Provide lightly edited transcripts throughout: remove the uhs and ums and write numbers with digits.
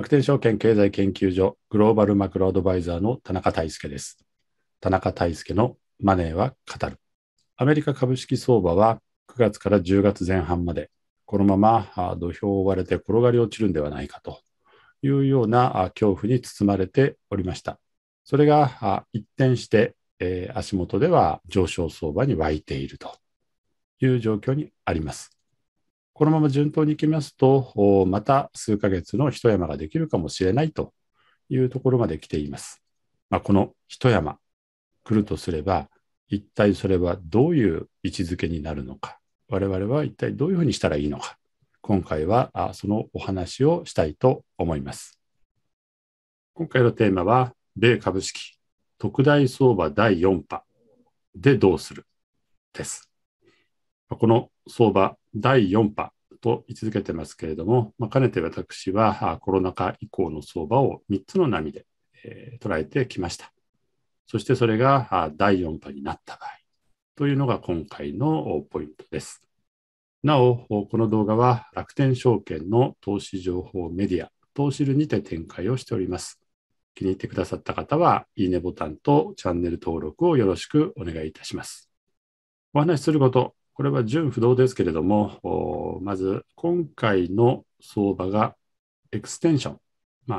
楽天証券経済研究所グローバルマクロアドバイザーの田中泰介です。田中泰介のマネーは語る。アメリカ株式相場は9月から10月前半まで、このまま土俵を割れて転がり落ちるんではないかというような恐怖に包まれておりました。それが一転して足元では上昇相場に沸いているという状況にあります。このまま順当にいきますと、また数ヶ月の一山ができるかもしれないというところまで来ています。この一山来るとすれば、一体それはどういう位置づけになるのか、我々は一体どういうふうにしたらいいのか、今回はそのお話をしたいと思います。今回のテーマは、米株式特大相場第4波でどうするです。この相場第4波と位置づけてますけれども、かねて私はコロナ禍以降の相場を3つの波で捉えてきました。そしてそれが第4波になった場合というのが今回のポイントです。なお、この動画は楽天証券の投資情報メディア、投資るにて展開をしております。気に入ってくださった方は、いいねボタンとチャンネル登録をよろしくお願いいたします。お話しすること、これは純不動ですけれども、まず今回の相場がエクステンショ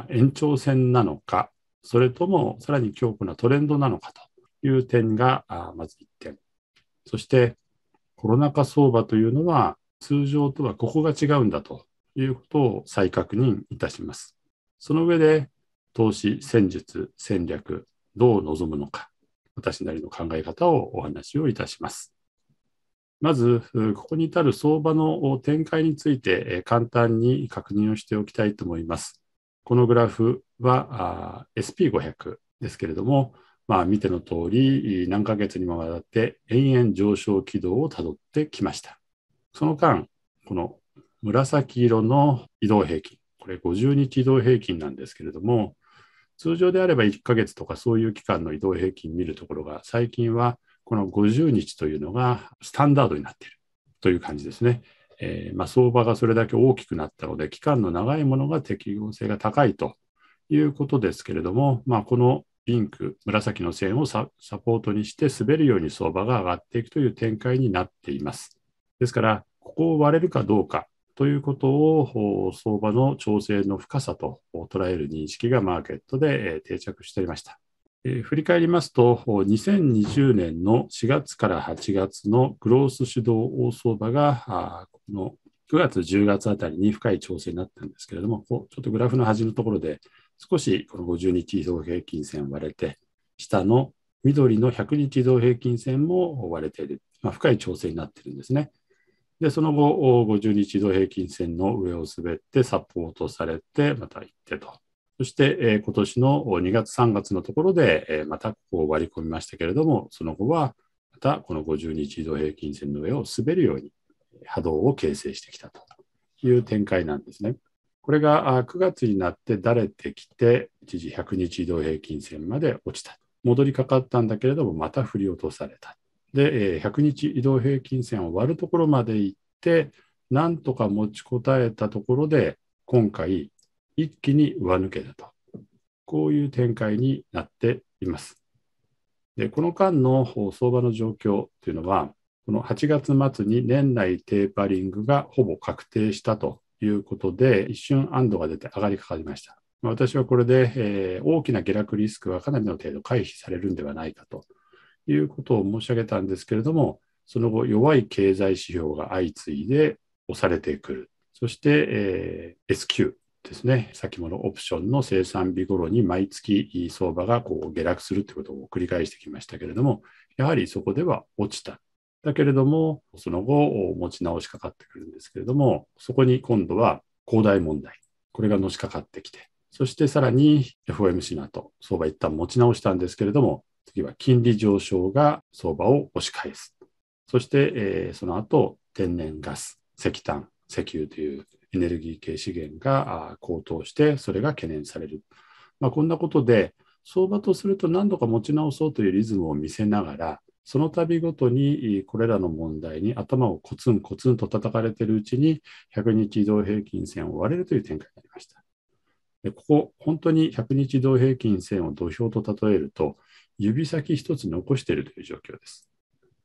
ン、延長線なのか、それともさらに強固なトレンドなのかという点がまず1点。そしてコロナ禍相場というのは通常とはここが違うんだということを再確認いたします。その上で投資、戦術、戦略、どう臨むのか、私なりの考え方をお話をいたします。まず、ここに至る相場の展開について簡単に確認をしておきたいと思います。このグラフは SP500 ですけれども、見ての通り、何ヶ月にもわたって延々上昇軌道をたどってきました。その間、この紫色の移動平均、これ50日移動平均なんですけれども、通常であれば1ヶ月とかそういう期間の移動平均見るところが、最近はこの50日というのがスタンダードになっているという感じですね。相場がそれだけ大きくなったので、期間の長いものが適合性が高いということですけれども、このピンク、紫の線をサポートにして滑るように相場が上がっていくという展開になっています。ですから、ここを割れるかどうかということを相場の調整の深さと捉える認識がマーケットで定着していました。振り返りますと、2020年の4月から8月のグロース主導大相場が、この9月、10月あたりに深い調整になったんですけれども、ちょっとグラフの端のところで、少しこの50日移動平均線割れて、下の緑の100日移動平均線も割れている、深い調整になっているんですね。で、その後、50日移動平均線の上を滑って、サポートされて、また行ってと。そして、今年の2月、3月のところで、またここを割り込みましたけれども、その後は、またこの50日移動平均線の上を滑るように波動を形成してきたという展開なんですね。これが9月になってだれてきて、一時100日移動平均線まで落ちた。戻りかかったんだけれども、また振り落とされた。で、100日移動平均線を割るところまで行って、なんとか持ちこたえたところで、今回、一気に上抜けたと。こういう展開になっています。で、この間の相場の状況というのは、この8月末に年内テーパリングがほぼ確定したということで、一瞬安堵が出て上がりかかりました。私はこれで、大きな下落リスクはかなりの程度回避されるんではないかと。いうことを申し上げたんですけれども、その後、弱い経済指標が相次いで押されてくる。そして、S q ですね、先物オプションの生産日頃に毎月相場が下落するということを繰り返してきましたけれども、やはりそこでは落ちた。だけれども、その後、持ち直しかかってくるんですけれども、そこに今度は恒大問題、これがのしかかってきて、そしてさらに FOMC の後、相場一旦持ち直したんですけれども、次は金利上昇が相場を押し返す。そして、その後、天然ガス、石炭、石油というエネルギー系資源が高騰して、それが懸念される。こんなことで、相場とすると何度か持ち直そうというリズムを見せながら、その度ごとにこれらの問題に頭をコツンコツンと叩かれているうちに、100日移動平均線を割れるという展開になりました。で、ここ本当に100日移動平均線を土俵と例えると指先一つ残しているという状況です。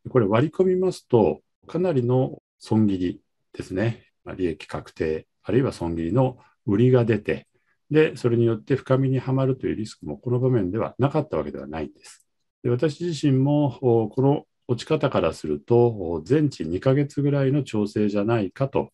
これ割り込みますとかなりの損切りですね。利益確定あるいは損切りの売りが出て、でそれによって深みにはまるというリスクもこの場面ではなかったわけではないんです。で、私自身もこの落ち方からすると全治2ヶ月ぐらいの調整じゃないかと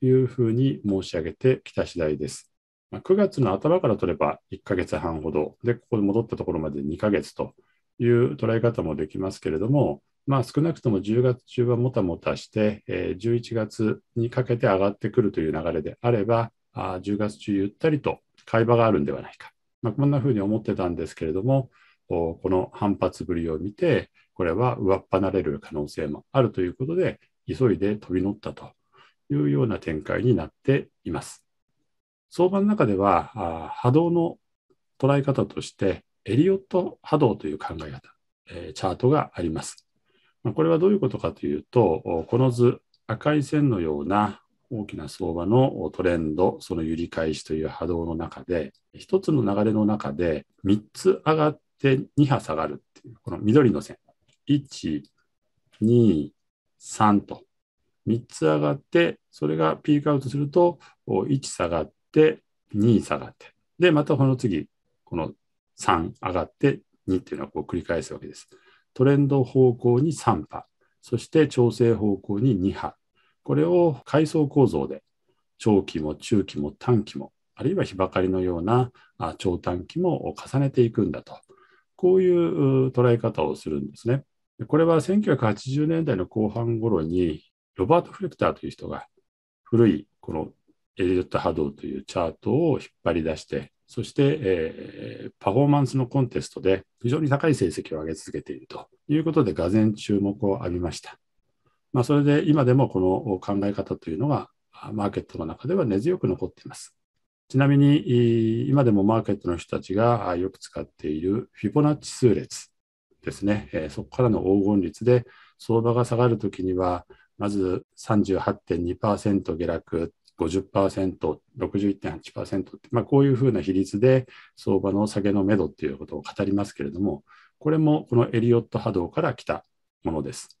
いうふうに申し上げてきた次第です。9月の頭から取れば1ヶ月半ほどで、ここで戻ったところまで2ヶ月という捉え方もできますけれども、少なくとも10月中はもたもたして11月にかけて上がってくるという流れであれば、10月中ゆったりと買い場があるんではないか、こんなふうに思ってたんですけれども、この反発ぶりを見てこれは上っ離れる可能性もあるということで急いで飛び乗ったというような展開になっています。相場の中では波動の捉え方としてエリオット波動という考え方、チャートがあります。これはどういうことかというと、この図赤い線のような大きな相場のトレンド、その揺り返しという波動の中で一つの流れの中で3つ上がって2波下がるっていう、この緑の線1、2、3と3つ上がって、それがピークアウトすると1下がって2下がって、でまたこの次この3上がって2っていうのはこう繰り返すわけです。トレンド方向に3波、そして調整方向に2波、これを階層構造で長期も中期も短期もあるいは日ばかりのような長短期も重ねていくんだと、こういう捉え方をするんですね。これは1980年代の後半頃にロバート・フレクターという人が古いこのエリオット波動というチャートを引っ張り出して、そして、パフォーマンスのコンテストで非常に高い成績を上げ続けているということでがぜん注目を浴びました。それで今でもこの考え方というのはマーケットの中では根強く残っています。ちなみに今でもマーケットの人たちがよく使っているフィボナッチ数列ですね。そこからの黄金率で相場が下がるときにはまず 38.2% 下落、50%、61.8% って、こういうふうな比率で相場の下げのめどということを語りますけれども、これもこのエリオット波動から来たものです。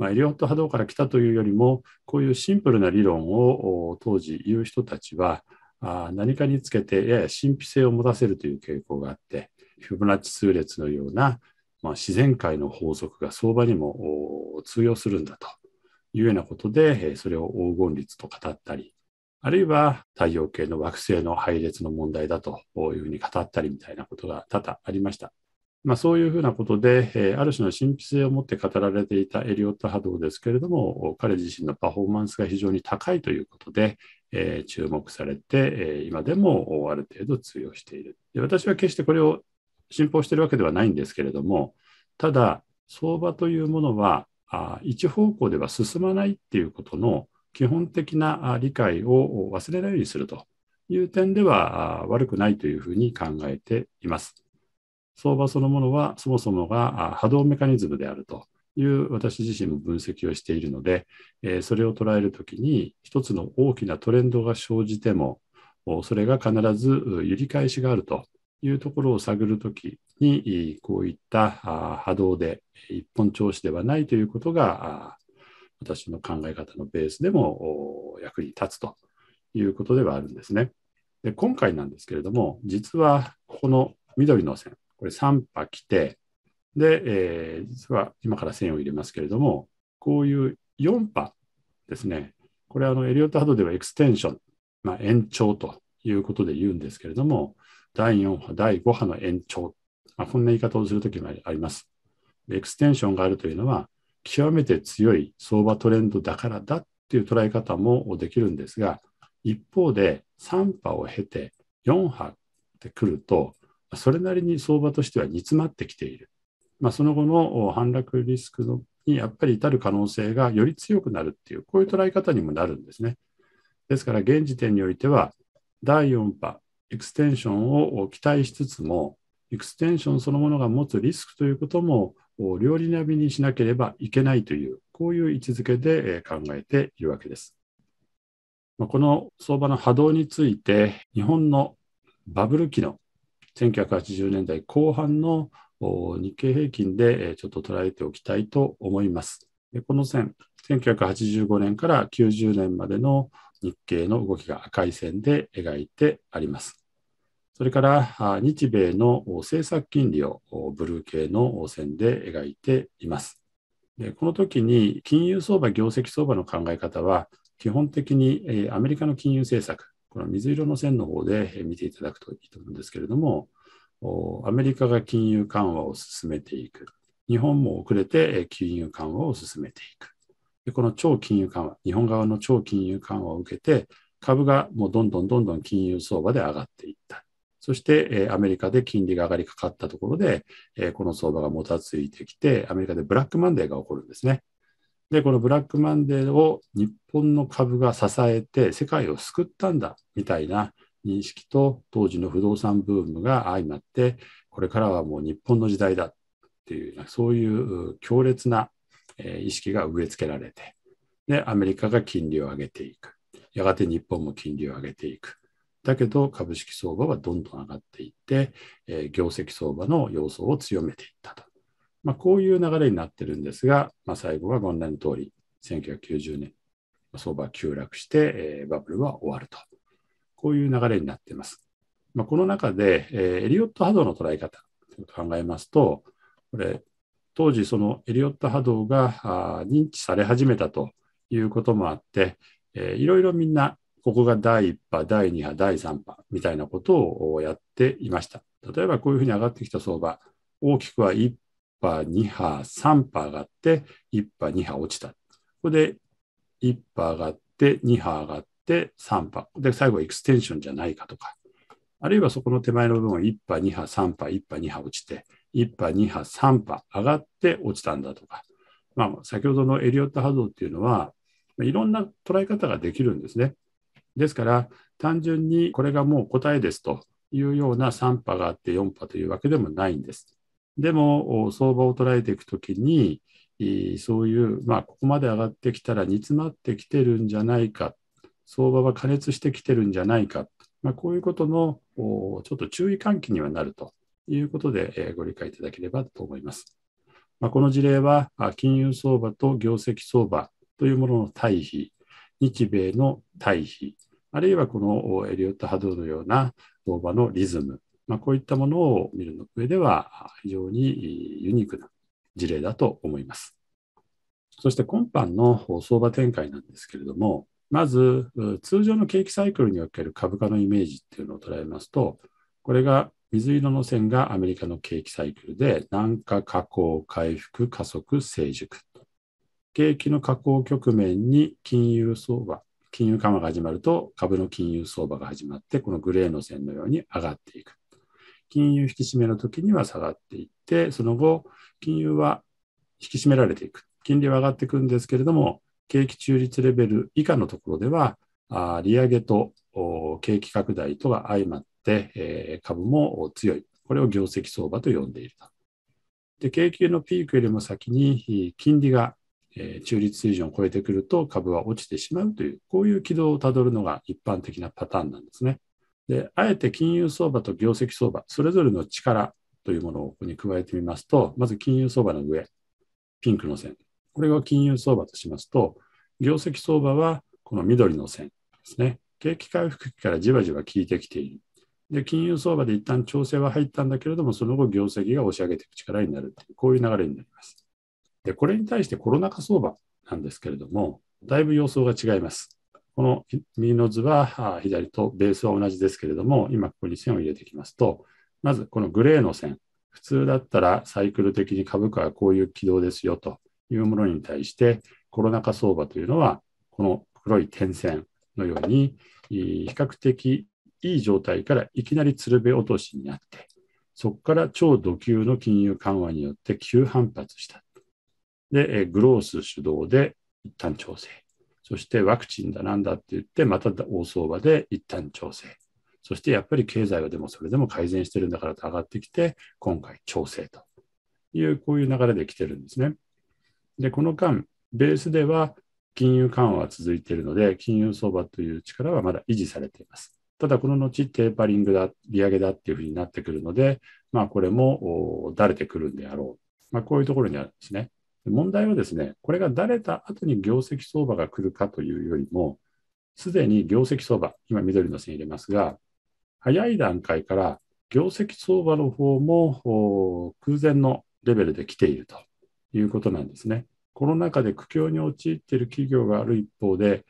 エリオット波動から来たというよりも、こういうシンプルな理論を当時言う人たちは何かにつけてやや神秘性を持たせるという傾向があって、フィボナッチ数列のような、自然界の法則が相場にも通用するんだというようなことで、それを黄金律と語ったり、あるいは太陽系の惑星の配列の問題だというふうに語ったりみたいなことが多々ありました。そういうふうなことで、ある種の神秘性を持って語られていたエリオット波動ですけれども、彼自身のパフォーマンスが非常に高いということで、注目されて、今でもある程度通用している。で、私は決してこれを信奉しているわけではないんですけれども、ただ相場というものは一方向では進まないっていうことの基本的な理解を忘れないようにするという点では悪くないというふうに考えています。相場そのものはそもそもが波動メカニズムであるという私自身も分析をしているので、それを捉えるときに一つの大きなトレンドが生じてもそれが必ず揺り返しがあるというところを探るときに、こういった波動で一本調子ではないということが私の考え方のベースでも役に立つということではあるんですね。で、今回なんですけれども、実はここの緑の線、これ3波来て、で、実は今から線を入れますけれども、こういう4波ですね、これはエリオット波動ではエクステンション、延長ということで言うんですけれども、第4波、第5波の延長、こんな言い方をするときもあります。エクステンションがあるというのは、極めて強い相場トレンドだからだっていう捉え方もできるんですが、一方で3波を経て4波ってくると、それなりに相場としては煮詰まってきている。その後の反落リスクにやっぱり至る可能性がより強くなるっていう、こういう捉え方にもなるんですね。ですから現時点においては、第4波、エクステンションを期待しつつも、エクステンションそのものが持つリスクということも両利並びにしなければいけないという、こういう位置づけで考えているわけです。この相場の波動について日本のバブル期の1980年代後半の日経平均でちょっと捉えておきたいと思います。この線、1985年から90年までの日経の動きが赤い線で描いてあります。それから日米の政策金利をブルー系の線で描いています。で、この時に金融相場、業績相場の考え方は基本的にアメリカの金融政策、この水色の線の方で見ていただくといいと思うんですけれども、アメリカが金融緩和を進めていく。日本も遅れて金融緩和を進めていく。で、この超金融緩和、日本側の超金融緩和を受けて株がもうどんどん金融相場で上がっていった。そしてアメリカで金利が上がりかかったところで、この相場がもたついてきて、アメリカでブラックマンデーが起こるんですね。で、このブラックマンデーを日本の株が支えて世界を救ったんだみたいな認識と当時の不動産ブームが相まって、これからはもう日本の時代だっていう、そういう強烈な意識が植え付けられて、で、アメリカが金利を上げていく。やがて日本も金利を上げていく。だけど株式相場はどんどん上がっていって、業績相場の要素を強めていったと。こういう流れになってるんですが、最後はご案内の通り、1990年、相場は急落して、バブルは終わると。こういう流れになっています。この中で、エリオット波動の捉え方を考えますと、これ、当時そのエリオット波動が認知され始めたということもあって、いろいろみんな、ここが第1波、第2波、第3波みたいなことをやっていました。例えばこういうふうに上がってきた相場、大きくは1波、2波、3波上がって、1波、2波落ちた。ここで1波上がって、2波上がって、3波。で、最後エクステンションじゃないかとか。あるいはそこの手前の部分、1波、2波、3波、1波、2波落ちて、1波、2波、3波上がって落ちたんだとか。先ほどのエリオット波動っていうのは、いろんな捉え方ができるんですね。ですから単純にこれがもう答えですというような3波があって4波というわけでもないんです。でも相場を捉えていくときにそういう、ここまで上がってきたら煮詰まってきてるんじゃないか、相場は過熱してきてるんじゃないか、こういうことのちょっと注意喚起にはなるということでご理解いただければと思います。この事例は金融相場と業績相場というものの対比、日米の対比、あるいはこのエリオット波動のような相場のリズム、こういったものを見る上では非常にユニークな事例だと思います。そして今般の相場展開なんですけれども、まず通常の景気サイクルにおける株価のイメージっていうのを捉えますと、これが水色の線がアメリカの景気サイクルで、軟化、下降、回復、加速、成熟。景気の下降局面に金融相場、金融緩和が始まると株の金融相場が始まって、このグレーの線のように上がっていく。金融引き締めの時には下がっていって、その後金融は引き締められていく。金利は上がっていくんですけれども、景気中立レベル以下のところでは、利上げと景気拡大とが相まって株も強い。これを業績相場と呼んでいると。で、景気のピークよりも先に金利が中立水準を超えてくると株は落ちてしまうという、こういう軌道をたどるのが一般的なパターンなんですね。で、あえて金融相場と業績相場、それぞれの力というものをここに加えてみますと、まず金融相場の上、ピンクの線、これを金融相場としますと、業績相場はこの緑の線ですね。景気回復期からじわじわ効いてきている。で、金融相場で一旦調整は入ったんだけれども、その後業績が押し上げていく力になるという、こういう流れになります。で、これに対してコロナ禍相場なんですけれども、だいぶ様相が違います。この右の図は左とベースは同じですけれども、今ここに線を入れてきますと、まずこのグレーの線、普通だったらサイクル的に株価はこういう軌道ですよというものに対して、コロナ禍相場というのは、この黒い点線のように、比較的いい状態からいきなり鶴瓶落としになって、そこから超度級の金融緩和によって急反発した。で、グロース主導で一旦調整。そしてワクチンだなんだって言って、また大相場で一旦調整。そしてやっぱり経済はでもそれでも改善してるんだからと上がってきて、今回調整という、こういう流れで来てるんですね。で、この間、ベースでは金融緩和は続いているので、金融相場という力はまだ維持されています。ただこの後テーパリングだ、利上げだっていうふうになってくるので、まあ、これもだれてくるんであろう、まあ、こういうところにあるんですね。問題はですね、これがだれた後に業績相場が来るかというよりも、すでに業績相場、今緑の線入れますが、早い段階から業績相場の方も空前のレベルで来ているということなんですね。コロナ禍で苦境に陥っている企業がある一方で、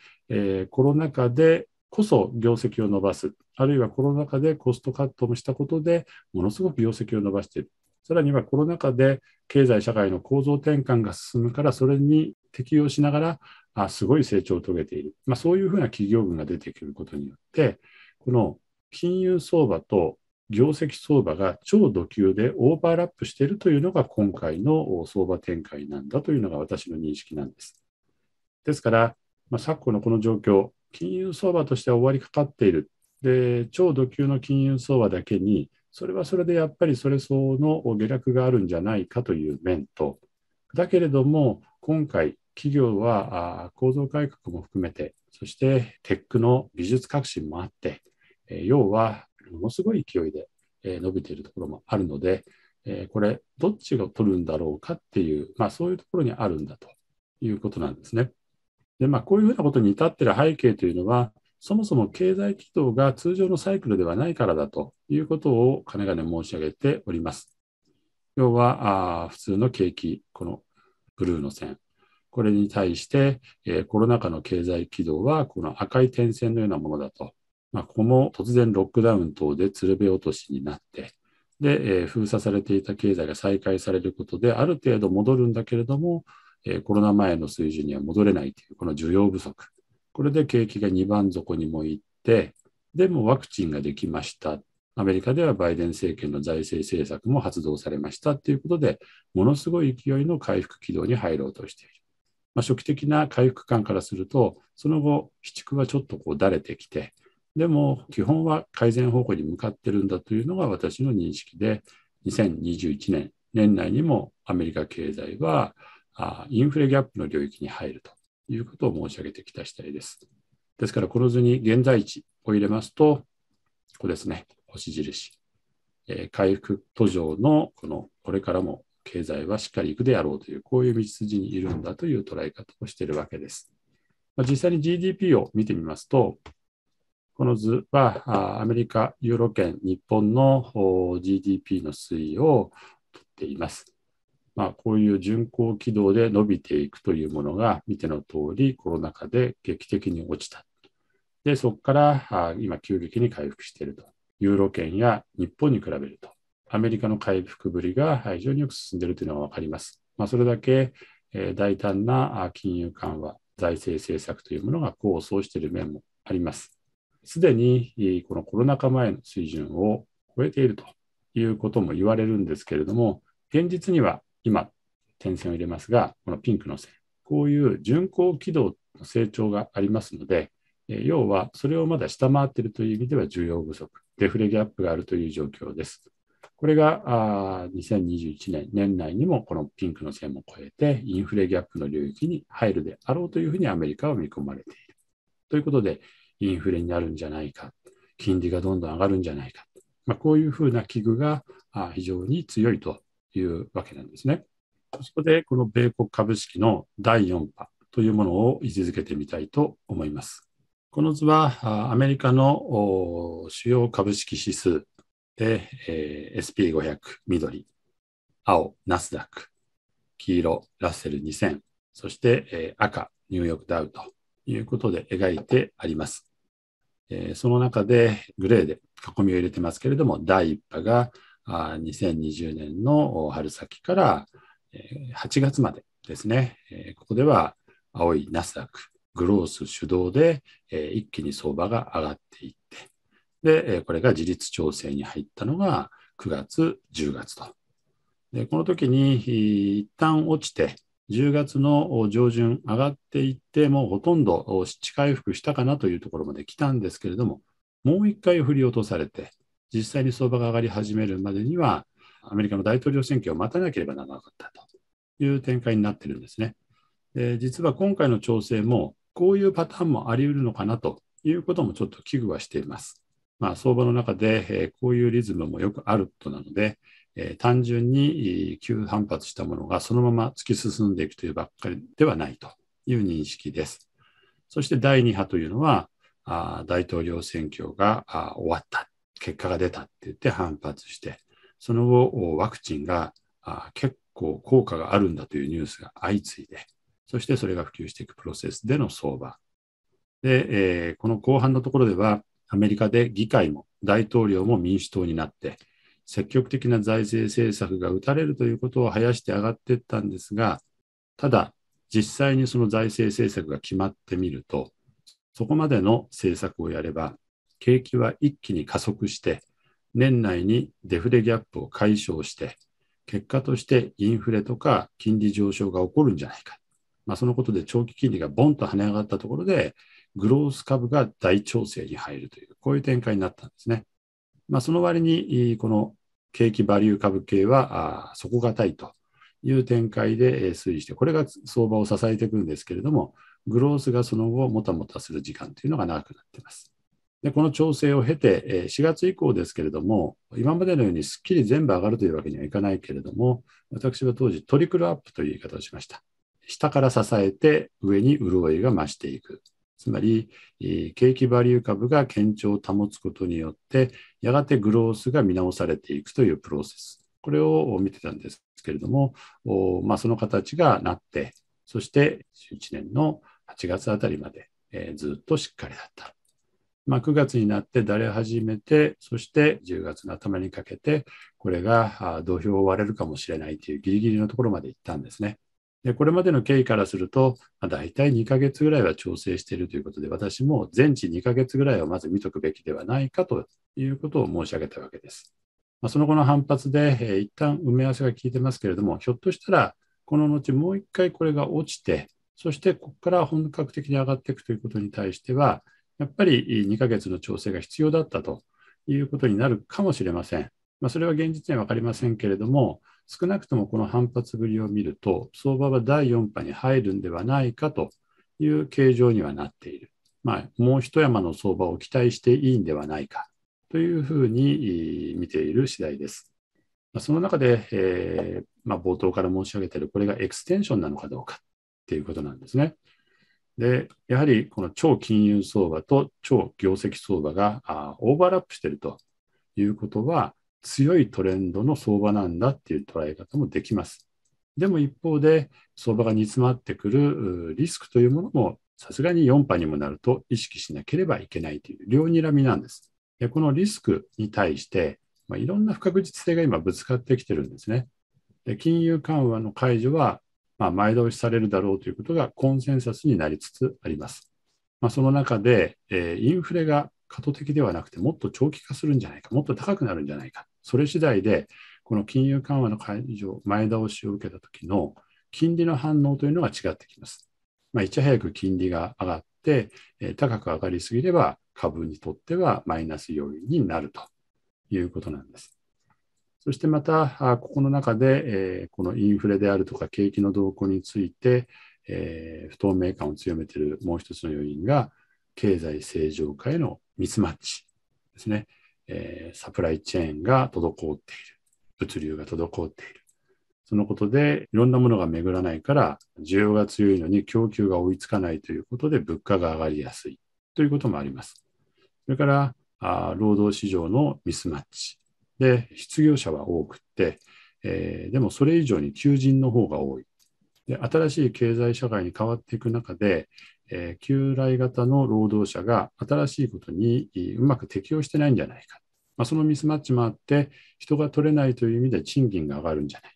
コロナ禍でこそ業績を伸ばす、あるいはコロナ禍でコストカットもしたことでものすごく業績を伸ばしている。さらにはコロナ禍で経済社会の構造転換が進むから、それに適応しながらすごい成長を遂げている、まあ、そういうふうな企業群が出てくることによって、この金融相場と業績相場が超度級でオーバーラップしているというのが今回の相場展開なんだというのが私の認識なんです。ですから、まあ、昨今のこの状況、金融相場としては終わりかかっている。で、超度級の金融相場だけに、それはそれでやっぱりそれ相応の下落があるんじゃないかという面と、だけれども今回企業は構造改革も含めて、そしてテックの技術革新もあって、要はものすごい勢いで伸びているところもあるので、これどっちが取るんだろうかっていう、まあ、そういうところにあるんだということなんですね。で、まあ、こういうふうなことに至っている背景というのは、そもそも経済軌道が通常のサイクルではないからだということをかねがね申し上げております。要は普通の景気、このブルーの線、これに対して、コロナ禍の経済軌道はこの赤い点線のようなものだと。まあ、ここも突然ロックダウン等で鶴瓶落としになって、で、封鎖されていた経済が再開されることで、ある程度戻るんだけれども、コロナ前の水準には戻れないという、この需要不足。これで景気が2番底にも行って、でもワクチンができました。アメリカではバイデン政権の財政政策も発動されましたということで、ものすごい勢いの回復軌道に入ろうとしている。まあ、初期的な回復感からすると、その後、市築はちょっとこうだれてきて、でも基本は改善方向に向かってるんだというのが私の認識で、2021年、年内にもアメリカ経済はインフレギャップの領域に入るということを申し上げてきた次第です。ですからこの図に現在地を入れますと、ここですね、星印。回復途上のこれからも経済はしっかりいくであろうという、こういう道筋にいるんだという捉え方をしているわけです。まあ、実際に GDP を見てみますと、この図はアメリカ、ユーロ圏、日本の GDP の推移を取っています。まあ、こういう巡航軌道で伸びていくというものが、見ての通りコロナ禍で劇的に落ちた。で、そこから今急激に回復していると。ユーロ圏や日本に比べると、アメリカの回復ぶりが非常によく進んでいるというのが分かります。まあ、それだけ大胆な金融緩和、財政政策というものが功を奏している面もあります。すでにこのコロナ禍前の水準を超えているということも言われるんですけれども、現実には今、点線を入れますが、このピンクの線、こういう巡航軌道の成長がありますので、要はそれをまだ下回っているという意味では需要不足、デフレギャップがあるという状況です。これが2021年、年内にもこのピンクの線も超えて、インフレギャップの領域に入るであろうというふうにアメリカは見込まれている。ということで、インフレになるんじゃないか、金利がどんどん上がるんじゃないか、まあ、こういうふうな危惧が非常に強いというわけなんですね。そこでこの米国株式の第4波というものを位置づけてみたいと思います。この図はアメリカの主要株式指数で SP500 緑、青ナスダック、黄色ラッセル2000、そして赤ニューヨークダウということで描いてあります。その中でグレーで囲みを入れてますけれども、第1波が2020年の春先から8月までですね。ここでは青いナスダック、グロース主導で一気に相場が上がっていって、で、これが自立調整に入ったのが9月、10月と。で、この時に一旦落ちて、10月の上旬上がっていって、もうほとんど失地回復したかなというところまで来たんですけれども、もう一回振り落とされて、実際に相場が上がり始めるまでには、アメリカの大統領選挙を待たなければならなかったという展開になっているんですね。で、実は今回の調整も、こういうパターンもあり得るのかなということもちょっと危惧はしています。相場の中でこういうリズムもよくあることなので、単純に急反発したものがそのまま突き進んでいくというばっかりではないという認識です。そして第2波というのは、大統領選挙が終わった、結果が出たって言って反発して、その後ワクチンが結構効果があるんだというニュースが相次いで、そしてそれが普及していくプロセスでの相場。で、この後半のところでは、アメリカで議会も大統領も民主党になって、積極的な財政政策が打たれるということを生やして上がっていったんですが、ただ実際にその財政政策が決まってみると、そこまでの政策をやれば景気は一気に加速して年内にデフレギャップを解消して結果としてインフレとか金利上昇が起こるんじゃないか、そのことで長期金利がボンと跳ね上がったところでグロース株が大調整に入るというこういう展開になったんですね。その割にこの景気バリュー株系は底堅いという展開で推移して、これが相場を支えていくんですけれども、グロースがその後もたもたする時間というのが長くなっています。で、この調整を経て4月以降ですけれども、今までのようにすっきり全部上がるというわけにはいかないけれども、私は当時トリクルアップという言い方をしました。下から支えて上に潤いが増していく、つまり景気バリュー株が堅調を保つことによってやがてグロースが見直されていくというプロセス、これを見てたんですけれども、その形がなって、そして1年の8月あたりまでずっとしっかりだった、9月になってだれ始めて、そして10月の頭にかけてこれが土俵を割れるかもしれないというギリギリのところまで行ったんですね。で、これまでの経緯からすると、大体2ヶ月ぐらいは調整しているということで、私も全治2ヶ月ぐらいはまず見とくべきではないかということを申し上げたわけです。その後の反発で、一旦埋め合わせが効いてますけれども、ひょっとしたらこの後もう一回これが落ちて、そしてここから本格的に上がっていくということに対しては、やっぱり2ヶ月の調整が必要だったということになるかもしれません。それは現実には分かりませんけれども、少なくともこの反発ぶりを見ると、相場は第4波に入るんではないかという形状にはなっている。もう一山の相場を期待していいんではないかというふうに見ている次第です。その中で、冒頭から申し上げている、これがエクステンションなのかどうかということなんですね。で、やはりこの超金融相場と超業績相場がオーバーラップしているということは、強いトレンドの相場なんだっていう捉え方もできます。でも一方で相場が煮詰まってくるリスクというものもさすがに4波にもなると意識しなければいけないという両睨みなんです。で、このリスクに対して、いろんな不確実性が今ぶつかってきてるんですね。で、金融緩和の解除は前倒しされるだろうということがコンセンサスになりつつあります。その中で、インフレが過渡的ではなくてもっと長期化するんじゃないか、もっと高くなるんじゃないか、それ次第でこの金融緩和の解除前倒しを受けた時の金利の反応というのが違ってきます。いち早く金利が上がって高く上がりすぎれば株にとってはマイナス要因になるということなんです。そしてまたここの中でこのインフレであるとか景気の動向について不透明感を強めているもう一つの要因が経済正常化へのミスマッチですね。サプライチェーンが滞っている、物流が滞っている、そのことでいろんなものが巡らないから需要が強いのに供給が追いつかないということで物価が上がりやすいということもあります。それから労働市場のミスマッチで失業者は多くって、でもそれ以上に求人の方が多い。で、新しい経済社会に変わっていく中で旧来型の労働者が新しいことにうまく適応してないんじゃないか、そのミスマッチもあって人が取れないという意味で賃金が上がるんじゃない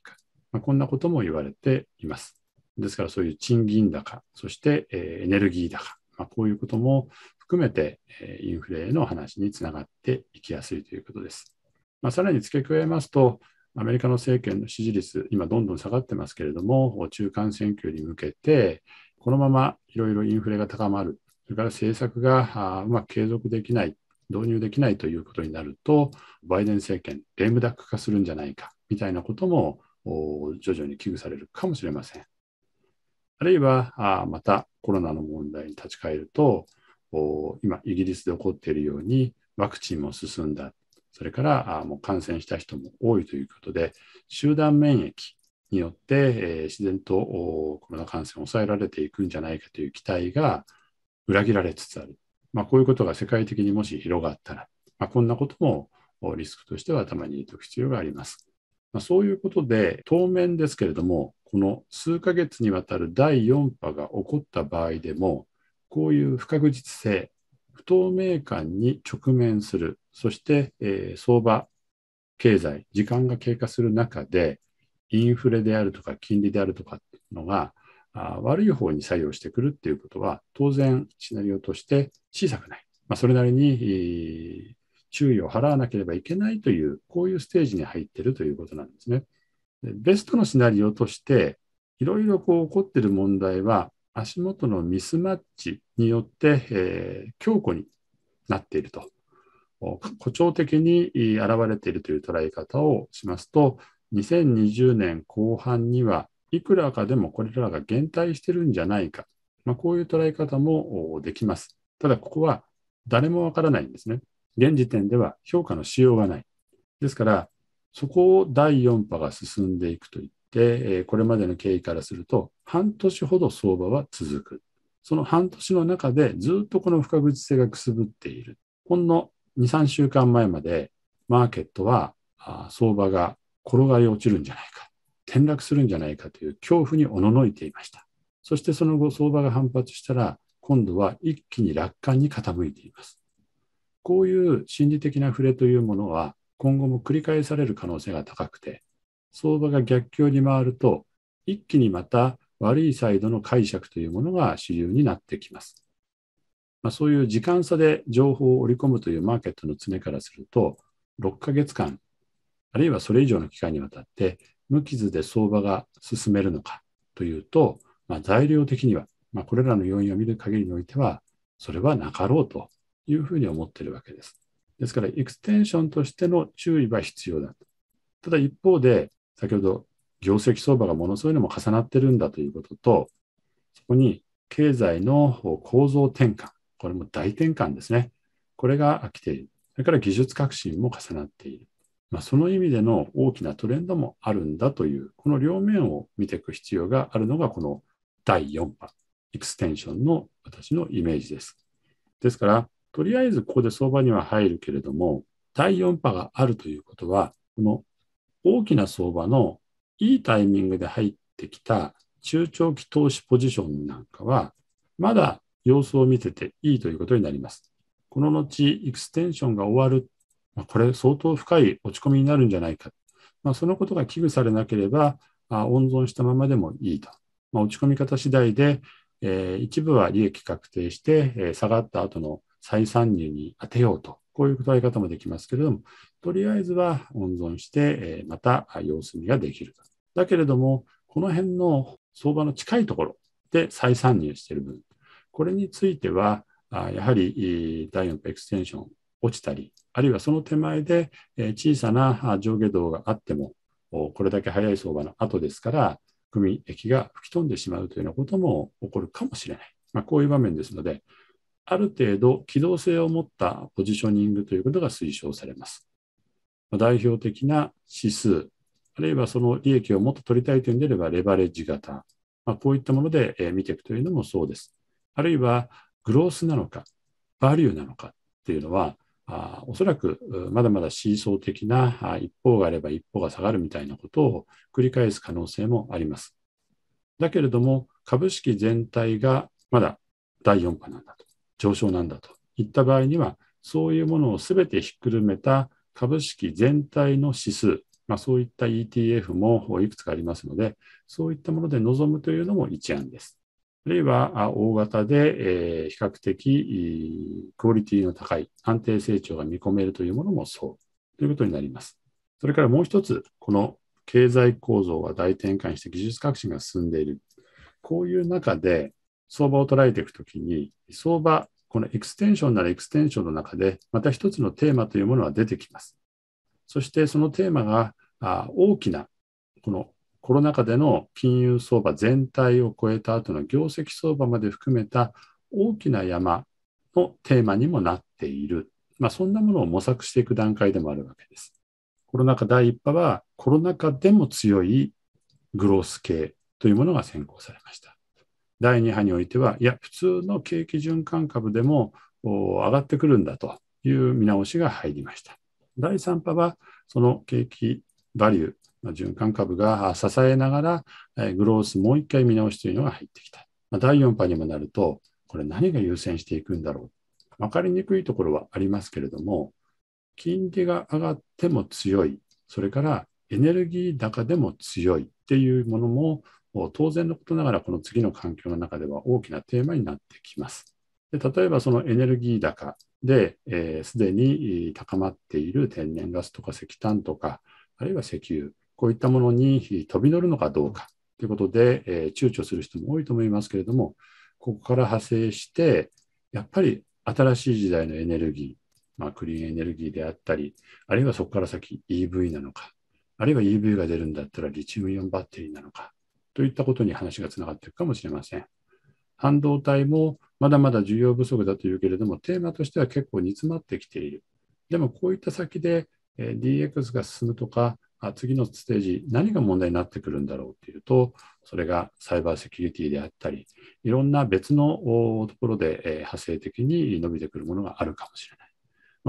か、こんなことも言われています。ですからそういう賃金高、そしてエネルギー高、こういうことも含めてインフレの話につながっていきやすいということです。さらに付け加えますと、アメリカの政権の支持率今どんどん下がってますけれども、中間選挙に向けてこのままいろいろインフレが高まる、それから政策がうまく継続できない、導入できないということになると、バイデン政権、レームダック化するんじゃないかみたいなことも徐々に危惧されるかもしれません。あるいはまたコロナの問題に立ち返ると、今イギリスで起こっているようにワクチンも進んだ、それからもう感染した人も多いということで、集団免疫によって、自然とコロナ感染を抑えられていくんじゃないかという期待が裏切られつつある。こういうことが世界的にもし広がったら、こんなこともリスクとしては頭に入れておく必要があります。そういうことで、当面ですけれども、この数ヶ月にわたる第4波が起こった場合でも、こういう不確実性、不透明感に直面する、そして、相場、経済、時間が経過する中で、インフレであるとか金利であるとかっていうのが悪い方に作用してくるっていうことは、当然シナリオとして小さくない。それなりに注意を払わなければいけないという、こういうステージに入っているということなんですね。で、ベストのシナリオとして、いろいろ起こっている問題は、足元のミスマッチによって、強固になっていると、誇張的に現れているという捉え方をしますと、2020年後半にはいくらかでもこれらが減退してるんじゃないか、こういう捉え方もできます。ただここは誰もわからないんですね。現時点では評価のしようがない。ですから、そこを第4波が進んでいくといって、これまでの経緯からすると、半年ほど相場は続く。その半年の中でずっとこの不確実性がくすぶっている。ほんの2、3週間前までマーケットは相場が転がり落ちるんじゃないか、転落するんじゃないかという恐怖におののいていました。そしてその後、相場が反発したら、今度は一気に楽観に傾いています。こういう心理的な触れというものは、今後も繰り返される可能性が高くて、相場が逆境に回ると、一気にまた悪いサイドの解釈というものが主流になってきます。そういう時間差で情報を織り込むというマーケットの常からすると、6ヶ月間、あるいはそれ以上の期間にわたって無傷で相場が進めるのかというと、材料的には、これらの要因を見る限りにおいては、それはなかろうというふうに思っているわけです。ですから、エクステンションとしての注意は必要だと。ただ一方で、先ほど業績相場がものすごいのも重なってるんだということと、そこに経済の構造転換、これも大転換ですね。これが来ている。それから技術革新も重なっている。その意味での大きなトレンドもあるんだという、この両面を見ていく必要があるのが、この第4波、エクステンションの私のイメージです。ですから、とりあえずここで相場には入るけれども、第4波があるということは、この大きな相場のいいタイミングで入ってきた中長期投資ポジションなんかは、まだ様子を見てていいということになります。この後、エクステンションが終わる。これ相当深い落ち込みになるんじゃないか、そのことが危惧されなければ温存したままでもいいと、落ち込み方次第で、一部は利益確定して、下がった後の再参入に当てようと、こういう捉え方もできますけれども、とりあえずは温存して、また様子見ができると。だけれども、この辺の相場の近いところで再参入している分、これについてはやはり第4波エクステンション落ちたり、あるいはその手前で小さな上下動があっても、これだけ早い相場の後ですから、組益が吹き飛んでしまうというようなことも起こるかもしれない。こういう場面ですので、ある程度機動性を持ったポジショニングということが推奨されます。代表的な指数、あるいはその利益をもっと取りたいというのであれば、レバレッジ型、こういったもので見ていくというのもそうです。あるいはグロースなのか、バリューなのかというのは、おそらくまだまだシーソー的な一方があれば一方が下がるみたいなことを繰り返す可能性もあります。だけれども、株式全体がまだ第4波なんだと、上昇なんだといった場合には、そういうものをすべてひっくるめた株式全体の指数、そういった ETF もいくつかありますので、そういったもので臨むというのも一案です。あるいは大型で比較的クオリティの高い安定成長が見込めるというものもそうということになります。それからもう一つ、この経済構造が大転換して技術革新が進んでいる。こういう中で相場を捉えていくときに、相場、このエクステンションならエクステンションの中で、また一つのテーマというものは出てきます。そしてそのテーマが大きな、このコロナ禍での金融相場全体を超えた後の業績相場まで含めた大きな山のテーマにもなっている。そんなものを模索していく段階でもあるわけです。コロナ禍第1波はコロナ禍でも強いグロース系というものが先行されました。第2波においては、いや、普通の景気循環株でも上がってくるんだという見直しが入りました。第3波はその景気バリュー、循環株が支えながらグロースもう一回見直しというのが入ってきた。第4波にもなると、これ何が優先していくんだろう。分かりにくいところはありますけれども、金利が上がっても強い、それからエネルギー高でも強いっていうものも、当然のことながらこの次の環境の中では大きなテーマになってきます。で、例えばそのエネルギー高で、すでに高まっている天然ガスとか石炭とか、あるいは石油、こういったものに飛び乗るのかどうかということで、躊躇する人も多いと思いますけれども、ここから派生して、やっぱり新しい時代のエネルギー、クリーンエネルギーであったり、あるいはそこから先 EV なのか、あるいは EV が出るんだったらリチウムイオンバッテリーなのか、といったことに話がつながっていくかもしれません。半導体もまだまだ需要不足だというけれども、テーマとしては結構煮詰まってきている。でもこういった先で DX が進むとか、次のステージ、何が問題になってくるんだろうというと、それがサイバーセキュリティであったり、いろんな別のところで派生的に伸びてくるものがあるかもしれない。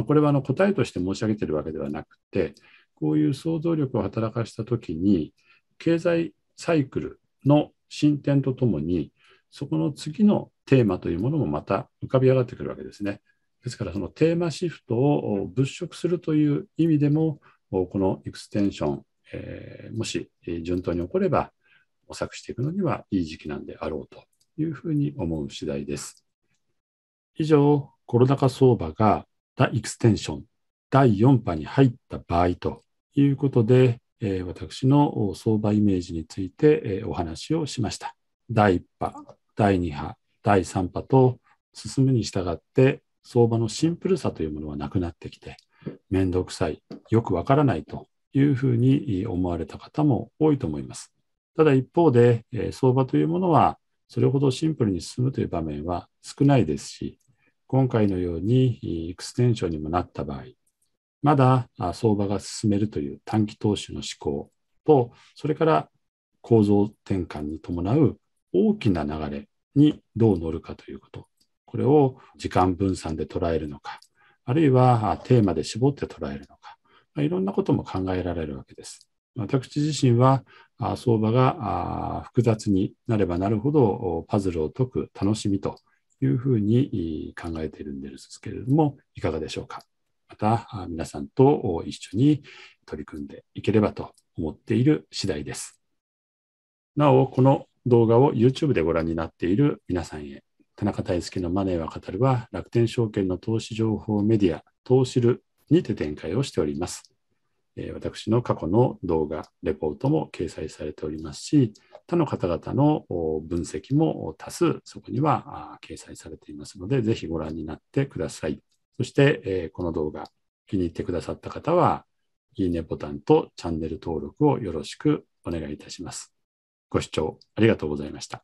これは答えとして申し上げているわけではなくて、こういう想像力を働かしたときに、経済サイクルの進展とともに、そこの次のテーマというものもまた浮かび上がってくるわけですね。ですから、そのテーマシフトを物色するという意味でも、このエクステンション、もし順当に起これば、模索していくのにはいい時期なんであろうというふうに思う次第です。以上、コロナ禍相場がエクステンション第4波に入った場合ということで、私の相場イメージについてお話をしました。第1波、第2波、第3波と進むに従って相場のシンプルさというものはなくなってきて、めんどくさい、よくわからないというふうに思われた方も多いと思います。ただ一方で、相場というものはそれほどシンプルに進むという場面は少ないですし、今回のようにエクステンションにもなった場合、まだ相場が進めるという短期投資の思考と、それから構造転換に伴う大きな流れにどう乗るかということ、これを時間分散で捉えるのか、あるいはテーマで絞って捉えるのか、いろんなことも考えられるわけです。私自身は相場が複雑になればなるほどパズルを解く楽しみというふうに考えているんですけれども、いかがでしょうか。また皆さんと一緒に取り組んでいければと思っている次第です。なお、この動画を YouTube でご覧になっている皆さんへ、田中大輔のマネーは語るは楽天証券の投資情報メディア、投資るにて展開をしております。私の過去の動画、レポートも掲載されておりますし、他の方々の分析も多数そこには掲載されていますので、ぜひご覧になってください。そしてこの動画、気に入ってくださった方は、いいねボタンとチャンネル登録をよろしくお願いいたします。ご視聴ありがとうございました。